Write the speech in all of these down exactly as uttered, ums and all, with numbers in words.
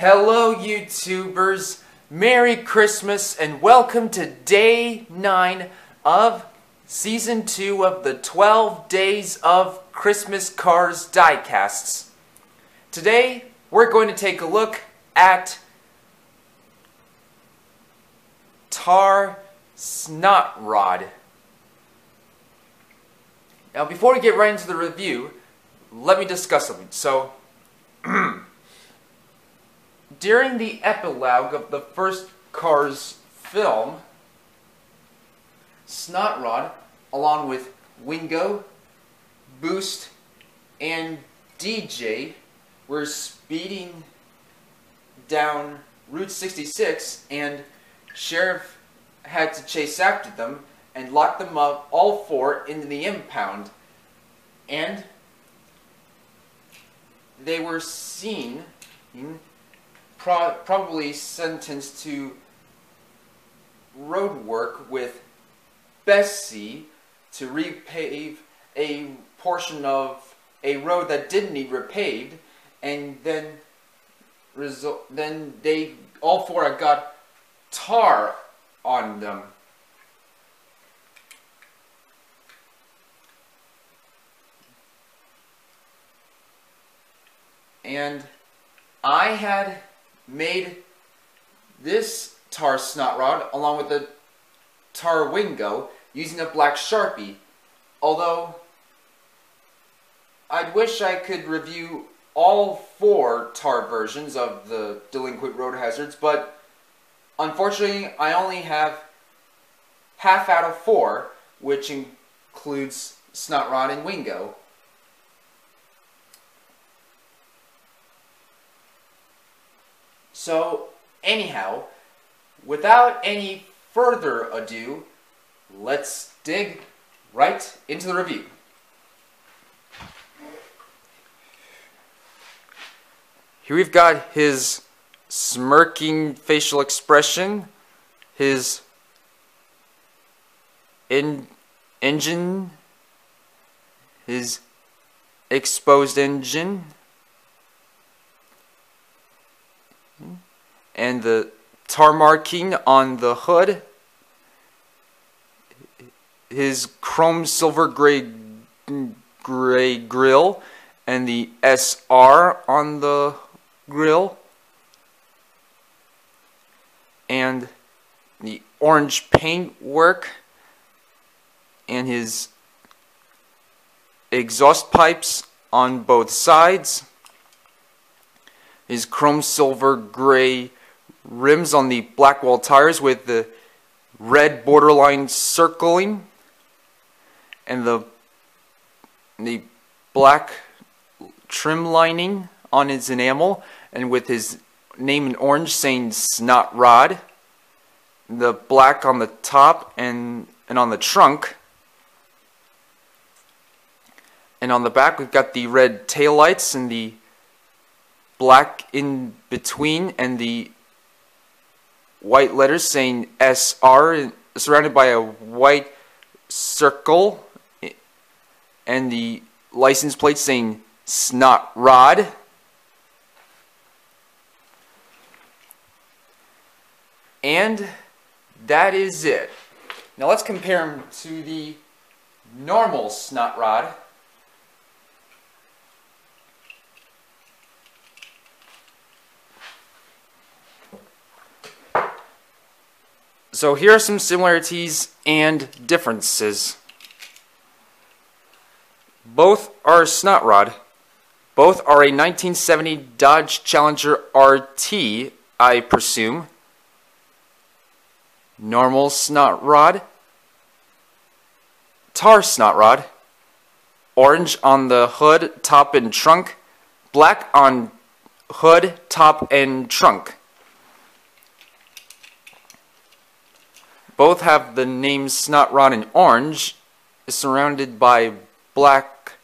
Hello YouTubers, Merry Christmas and welcome to day nine of season two of the twelve days of Christmas Cars Diecasts. Today we're going to take a look at Tar Snot Rod. Now before we get right into the review, let me discuss something. So during the epilogue of the first Cars film, Snot Rod, along with Wingo, Boost, and D J, were speeding down Route sixty-six, and Sheriff had to chase after them and lock them up, all four, in the impound. And they were seen Pro probably sentenced to road work with Bessie to repave a portion of a road that didn't need repaved, and then then they all four got tar on them. And I had made this Tar Snot Rod along with the Tar Wingo using a black Sharpie, although I'd wish I could review all four tar versions of the Delinquent Road Hazards, but unfortunately I only have half out of four, which includes Snot Rod and Wingo. So, anyhow, without any further ado, let's dig right into the review. Here we've got his smirking facial expression, his in engine, his exposed engine, and the tar marking on the hood, his chrome silver gray gray grill, and the S R on the grill, and the orange paintwork, and his exhaust pipes on both sides, his chrome silver gray rims on the black wall tires with the red borderline circling, and the the black trim lining on his enamel, and with his name in orange saying Snot Rod, the black on the top and and on the trunk, and on the back we've got the red taillights and the black in between and the white letters saying S R surrounded by a white circle, and the license plate saying Snot Rod. And that is it. Now let's compare them to the normal Snot Rod. So here are some similarities and differences. Both are Snot Rod. Both are a nineteen seventy Dodge Challenger R T, I presume. Normal Snot Rod. Tar Snot Rod. Orange on the hood, top, and trunk. Black on hood, top, and trunk. Both have the name Snot Rod in orange, surrounded by black,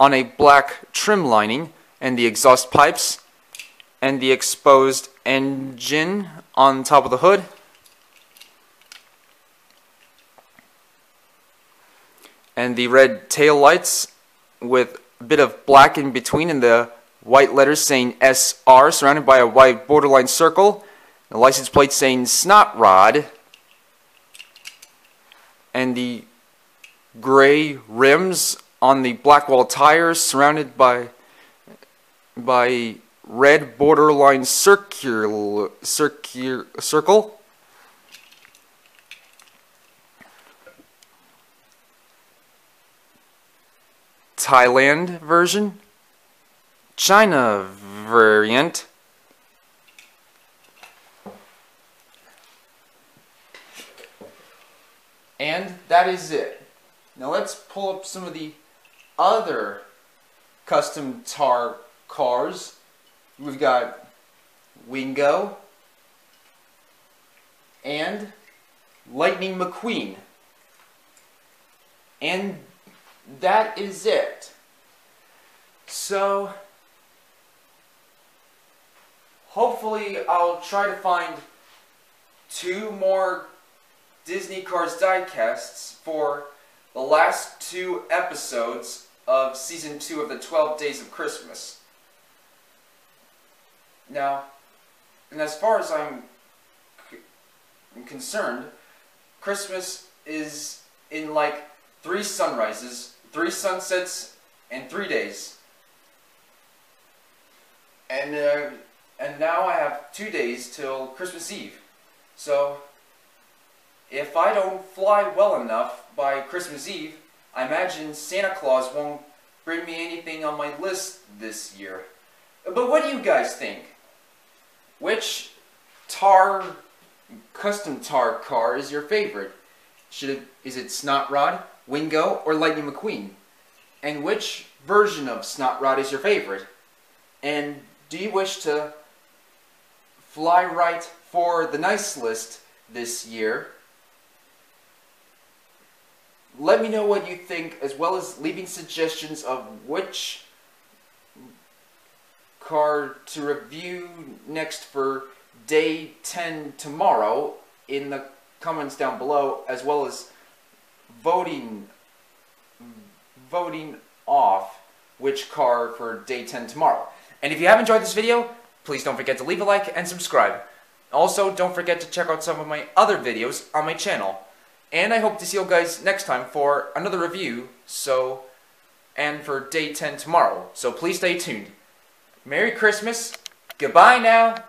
on a black trim lining, and the exhaust pipes, and the exposed engine on top of the hood, and the red tail lights with a bit of black in between and the white letters saying S R surrounded by a white borderline circle. The license plate saying Snot Rod and the gray rims on the black wall tires surrounded by by red borderline circular circular circle. Thailand version, China variant, and that is it. Now let's pull up some of the other custom tar cars. We've got Wingo and Lightning McQueen, and that is it. So hopefully I'll try to find two more Disney Cars diecasts for the last two episodes of season two of the twelve Days of Christmas. Now, and as far as I'm concerned, Christmas is in like three sunrises, three sunsets, and three days. And uh, and now I have two days till Christmas Eve. So if I don't fly well enough by Christmas Eve, I imagine Santa Claus won't bring me anything on my list this year. But what do you guys think? Which tar, custom tar car is your favorite? Should it, is it Snot Rod, Wingo, or Lightning McQueen? And which version of Snot Rod is your favorite? And do you wish to fly right for the nice list this year? Let me know what you think, as well as leaving suggestions of which car to review next for day ten tomorrow in the comments down below, as well as voting voting off which car for day ten tomorrow. And if you have enjoyed this video, please don't forget to leave a like and subscribe. Also, don't forget to check out some of my other videos on my channel. And I hope to see you guys next time for another review, so, and for day ten tomorrow. So please stay tuned. Merry Christmas. Goodbye now.